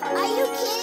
Are you kidding?